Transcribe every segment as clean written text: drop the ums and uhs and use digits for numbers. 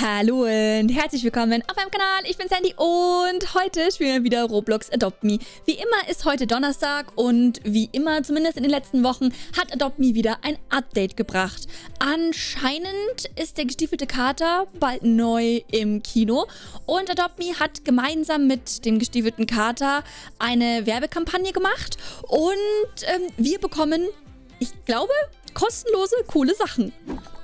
Hallo und herzlich willkommen auf meinem Kanal. Ich bin Sandy und heute spielen wir wieder Roblox Adopt Me. Wie immer ist heute Donnerstag und wie immer, zumindest in den letzten Wochen, hat Adopt Me wieder ein Update gebracht. Anscheinend ist der gestiefelte Kater bald neu im Kino und Adopt Me hat gemeinsam mit dem gestiefelten Kater eine Werbekampagne gemacht und wir bekommen, ich glaube, kostenlose, coole Sachen.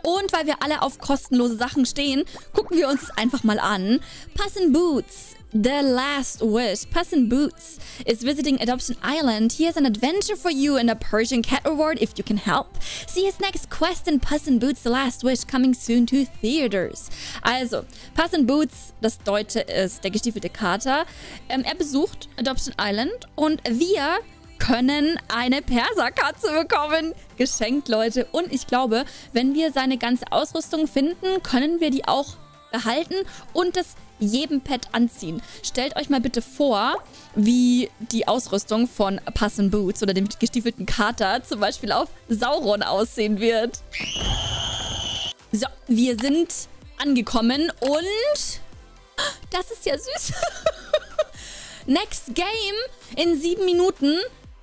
Und weil wir alle auf kostenlose Sachen stehen, gucken wir uns das einfach mal an. Puss in Boots: The Last Wish. Puss in Boots is visiting Adoption Island. Here's an adventure for you and a Persian cat reward if you can help. See his next quest in Puss in Boots: The Last Wish, coming soon to theaters. Also, Puss in Boots, das Deutsche ist der gestiefelte Kater. Er besucht Adoption Island und wir können eine Perserkatze bekommen. Geschenkt, Leute. Und ich glaube, wenn wir seine ganze Ausrüstung finden, können wir die auch behalten und das jedem Pet anziehen. Stellt euch mal bitte vor, wie die Ausrüstung von Puss in Boots oder dem gestiefelten Kater zum Beispiel auf Sauron aussehen wird. So, wir sind angekommen und das ist ja süß. Next Game in 7 Minuten.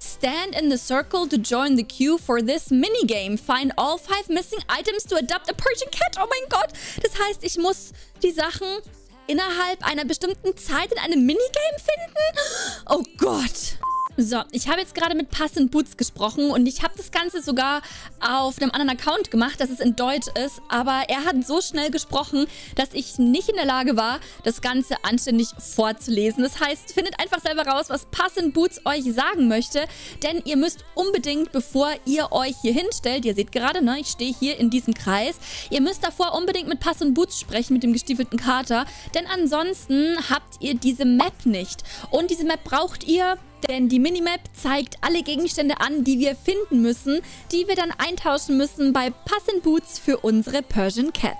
Stand in the circle to join the queue for this minigame. Find all 5 missing items to adopt a Persian cat. Oh mein Gott. Das heißt, ich muss die Sachen innerhalb einer bestimmten Zeit in einem Minigame finden? Oh Gott. So, ich habe jetzt gerade mit Puss in Boots gesprochen und ich habe das Ganze sogar auf einem anderen Account gemacht, dass es in Deutsch ist, aber er hat so schnell gesprochen, dass ich nicht in der Lage war, das Ganze anständig vorzulesen. Das heißt, findet einfach selber raus, was Puss in Boots euch sagen möchte, denn ihr müsst unbedingt, bevor ihr euch hier hinstellt, ihr seht gerade, ne, ich stehe hier in diesem Kreis, ihr müsst davor unbedingt mit Puss in Boots sprechen, mit dem gestiefelten Kater, denn ansonsten habt ihr diese Map nicht und diese Map braucht ihr. Denn die Minimap zeigt alle Gegenstände an, die wir finden müssen, die wir dann eintauschen müssen bei Puss in Boots für unsere Persian Cat.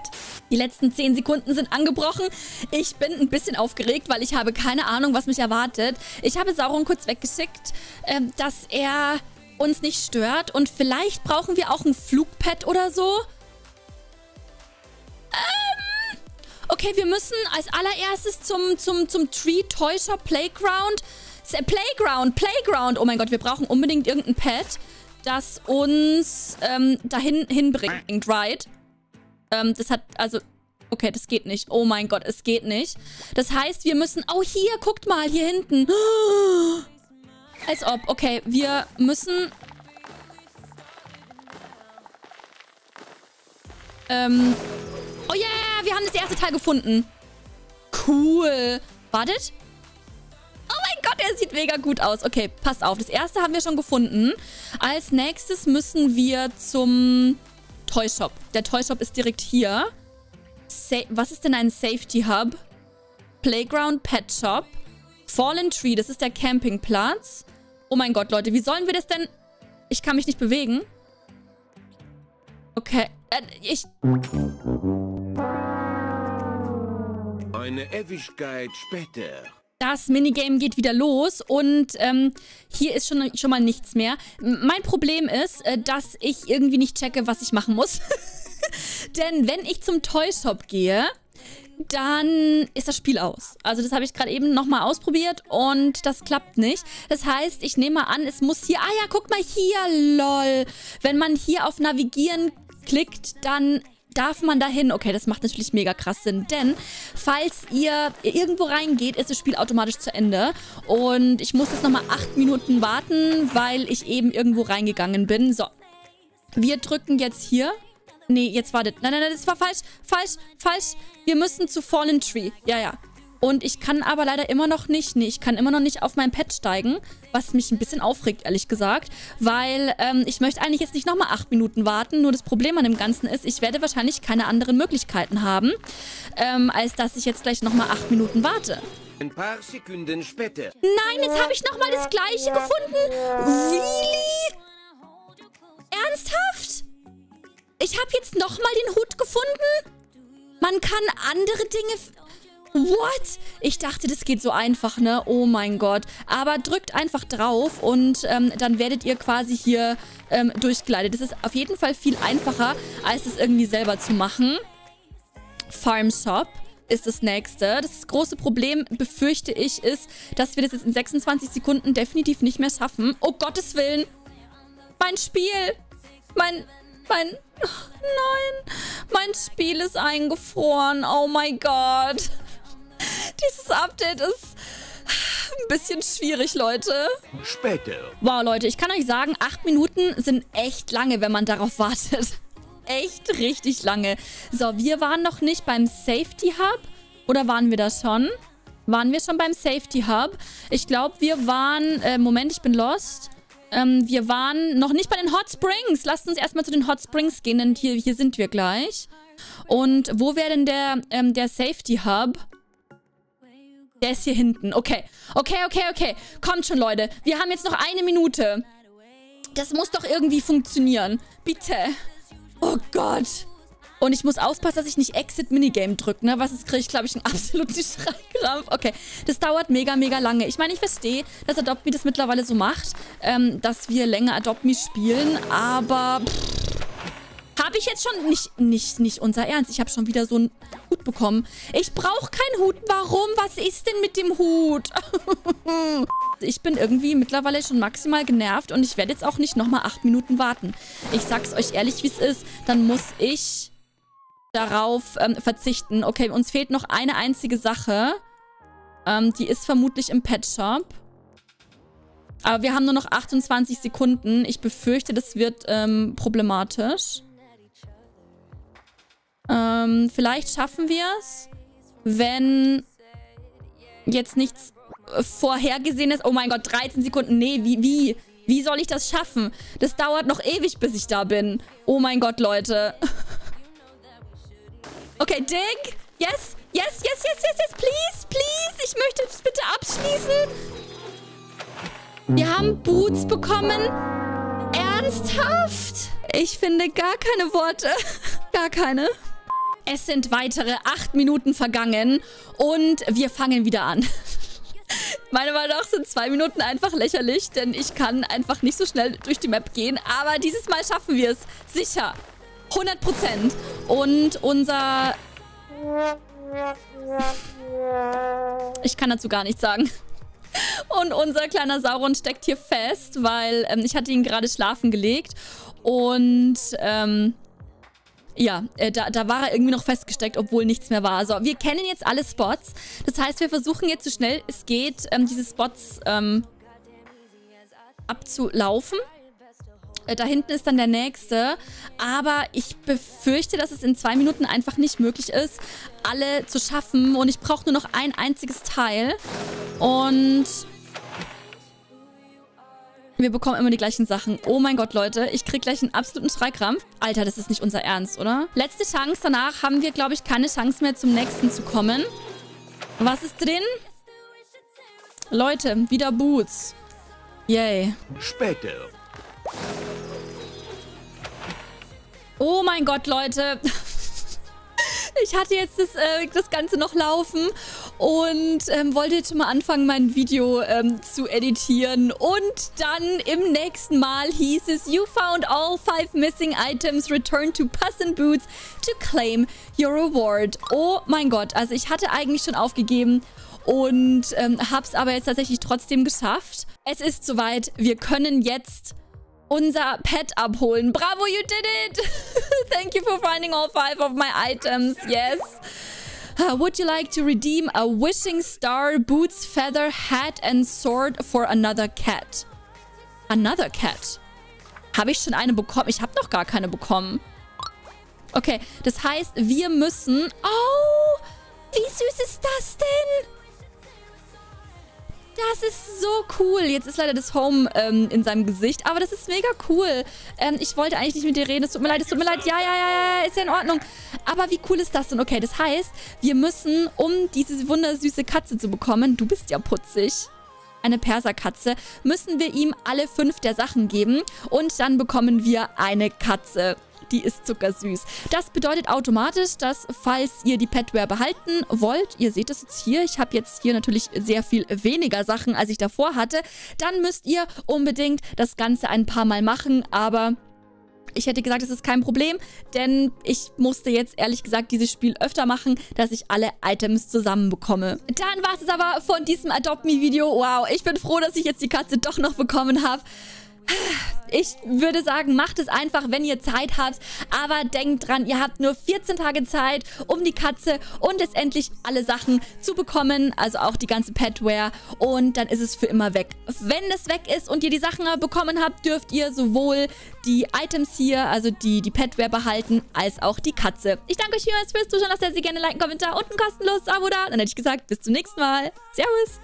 Die letzten 10 Sekunden sind angebrochen. Ich bin ein bisschen aufgeregt, weil ich habe keine Ahnung, was mich erwartet. Ich habe Sauron kurz weggeschickt, dass er uns nicht stört. Und vielleicht brauchen wir auch ein Flugpad oder so. Okay, wir müssen als allererstes zum Tree-Täuscher Playground. Playground. Oh mein Gott, wir brauchen unbedingt irgendein Pet, das uns dahin hinbringt, right? Das hat, also, okay, das geht nicht. Oh mein Gott, es geht nicht. Das heißt, wir müssen, oh hier, guckt mal, hier hinten. Als ob, okay, wir müssen oh yeah, wir haben das erste Teil gefunden. Cool. Wartet. Gott, er sieht mega gut aus. Okay, passt auf. Das erste haben wir schon gefunden. Als nächstes müssen wir zum Toyshop. Der Toyshop ist direkt hier. Was ist denn ein Safety Hub? Playground Pet Shop. Fallen Tree, das ist der Campingplatz. Oh mein Gott, Leute, wie sollen wir das denn? Ich kann mich nicht bewegen. Okay, Eine Ewigkeit später. Das Minigame geht wieder los und hier ist schon mal nichts mehr. Mein Problem ist, dass ich irgendwie nicht checke, was ich machen muss. Denn wenn ich zum Toyshop gehe, dann ist das Spiel aus. Also das habe ich gerade eben nochmal ausprobiert und das klappt nicht. Das heißt, ich nehme mal an, es muss hier... Ah ja, guck mal hier, lol. Wenn man hier auf Navigieren klickt, dann... Darf man da hin? Okay, das macht natürlich mega krass Sinn, denn falls ihr irgendwo reingeht, ist das Spiel automatisch zu Ende. Und ich muss jetzt nochmal 8 Minuten warten, weil ich eben irgendwo reingegangen bin. So, wir drücken jetzt hier. Nee, jetzt wartet. Nein, nein, nein, das war falsch. Falsch, falsch. Wir müssen zu Fallen Tree. Ja, ja. Und ich kann aber leider immer noch nicht, nee, ich kann immer noch nicht auf mein Pet steigen, was mich ein bisschen aufregt, ehrlich gesagt, weil ich möchte eigentlich jetzt nicht nochmal 8 Minuten warten, nur das Problem an dem Ganzen ist, ich werde wahrscheinlich keine anderen Möglichkeiten haben, als dass ich jetzt gleich nochmal 8 Minuten warte. Ein paar Sekunden später. Nein, jetzt habe ich nochmal das Gleiche gefunden. Really? Ernsthaft? Ich habe jetzt nochmal den Hut gefunden? Man kann andere Dinge... What? Ich dachte, das geht so einfach, ne? Oh mein Gott. Aber drückt einfach drauf und dann werdet ihr quasi hier durchgeleitet. Das ist auf jeden Fall viel einfacher, als es irgendwie selber zu machen. Farm Shop ist das nächste. Das große Problem, befürchte ich, ist, dass wir das jetzt in 26 Sekunden definitiv nicht mehr schaffen. Oh Gottes Willen! Mein Spiel! Nein! Mein Spiel ist eingefroren. Oh mein Gott. Dieses Update ist ein bisschen schwierig, Leute. Später. Wow, Leute, ich kann euch sagen, 8 Minuten sind echt lange, wenn man darauf wartet. Echt richtig lange. So, wir waren noch nicht beim Safety Hub. Oder waren wir da schon? Waren wir schon beim Safety Hub? Ich glaube, wir waren... Moment, ich bin lost. Wir waren noch nicht bei den Hot Springs. Lasst uns erstmal zu den Hot Springs gehen, denn hier sind wir gleich. Und wo wäre denn der Safety Hub? Der ist hier hinten. Okay. Okay. Kommt schon, Leute. Wir haben jetzt noch 1 Minute. Das muss doch irgendwie funktionieren. Bitte. Oh Gott. Und ich muss aufpassen, dass ich nicht Exit Minigame drücke, ne? Was ist, kriege ich, glaube ich, einen absoluten Schreikrampf. Okay, das dauert mega lange. Ich meine, ich verstehe, dass Adopt Me das mittlerweile so macht, dass wir länger Adopt Me spielen, aber... Habe ich jetzt schon... Nicht unser Ernst. Ich habe schon wieder so einen Hut bekommen. Ich brauche keinen Hut. Warum? Was ist denn mit dem Hut? Ich bin irgendwie mittlerweile schon maximal genervt und ich werde jetzt auch nicht nochmal 8 Minuten warten. Ich sag's euch ehrlich, wie es ist. Dann muss ich... darauf verzichten. Okay, uns fehlt noch eine einzige Sache. Die ist vermutlich im Pet Shop. Aber wir haben nur noch 28 Sekunden. Ich befürchte, das wird problematisch. Vielleicht schaffen wir es, wenn jetzt nichts vorhergesehen ist. Oh mein Gott, 13 Sekunden. Nee, wie? Wie soll ich das schaffen? Das dauert noch ewig, bis ich da bin. Oh mein Gott, Leute. Okay, Dig. Yes. Please. Ich möchte es bitte abschließen. Wir haben Boots bekommen. Ernsthaft? Ich finde gar keine Worte. Gar keine. Es sind weitere 8 Minuten vergangen und wir fangen wieder an. Meiner Meinung nach sind 2 Minuten einfach lächerlich, denn ich kann einfach nicht so schnell durch die Map gehen. Aber dieses Mal schaffen wir es. Sicher. 100%. Und unser... Ich kann dazu gar nichts sagen. Und unser kleiner Sauron steckt hier fest, weil ich hatte ihn gerade schlafen gelegt. Und ja, da war er irgendwie noch festgesteckt, obwohl nichts mehr war. So, wir kennen jetzt alle Spots. Das heißt, wir versuchen jetzt so schnell es geht, diese Spots abzulaufen. Da hinten ist dann der nächste, aber ich befürchte, dass es in 2 Minuten einfach nicht möglich ist, alle zu schaffen und ich brauche nur noch ein einziges Teil und wir bekommen immer die gleichen Sachen. Oh mein Gott, Leute, ich kriege gleich einen absoluten Schreikrampf. Alter, das ist nicht unser Ernst, oder? Letzte Chance, danach haben wir, glaube ich, keine Chance mehr zum nächsten zu kommen. Was ist drin? Leute, wieder Boots. Yay. Später. Oh mein Gott, Leute. Ich hatte jetzt das Ganze noch laufen und wollte jetzt schon mal anfangen, mein Video zu editieren. Und dann im nächsten Mal hieß es, you found all 5 missing items, return to Puss in Boots to claim your reward. Oh mein Gott, also ich hatte eigentlich schon aufgegeben und hab's aber jetzt tatsächlich trotzdem geschafft. Es ist soweit, wir können jetzt... unser Pet abholen. Bravo, you did it! Thank you for finding all 5 of my items. Yes. Would you like to redeem a wishing star, boots, feather, hat and sword for another cat? Another cat? Habe ich schon eine bekommen? Ich habe noch gar keine bekommen. Okay, das heißt, wir müssen... Oh, wie süß ist das denn? Das ist so cool. Jetzt ist leider das Home in seinem Gesicht. Aber das ist mega cool. Ich wollte eigentlich nicht mit dir reden. Es tut mir leid, es tut mir leid. Ja, ist ja in Ordnung. Aber wie cool ist das denn? Okay, das heißt, wir müssen, um diese wundersüße Katze zu bekommen, du bist ja putzig, eine Perserkatze, müssen wir ihm alle 5 der Sachen geben. Und dann bekommen wir eine Katze. Die ist zuckersüß. Das bedeutet automatisch, dass, falls ihr die Petware behalten wollt, ihr seht es jetzt hier, ich habe jetzt hier natürlich sehr viel weniger Sachen, als ich davor hatte, dann müsst ihr unbedingt das Ganze ein paar Mal machen, aber Ich hätte gesagt, es ist kein Problem, denn ich musste jetzt ehrlich gesagt dieses Spiel öfter machen, dass ich alle Items zusammenbekomme. Dann war es aber von diesem Adopt Me Video. Wow, ich bin froh, dass ich jetzt die Katze doch noch bekommen habe. Ich würde sagen, macht es einfach, wenn ihr Zeit habt. Aber denkt dran, ihr habt nur 14 Tage Zeit, um die Katze und letztendlich alle Sachen zu bekommen. Also auch die ganze Petware. Und dann ist es für immer weg. Wenn es weg ist und ihr die Sachen bekommen habt, dürft ihr sowohl die Items hier, also die Petware behalten, als auch die Katze. Ich danke euch vielmals fürs Zuschauen. Lasst ihr sie gerne liken, Kommentar und ein kostenloses Abo da. Dann hätte ich gesagt, bis zum nächsten Mal. Servus!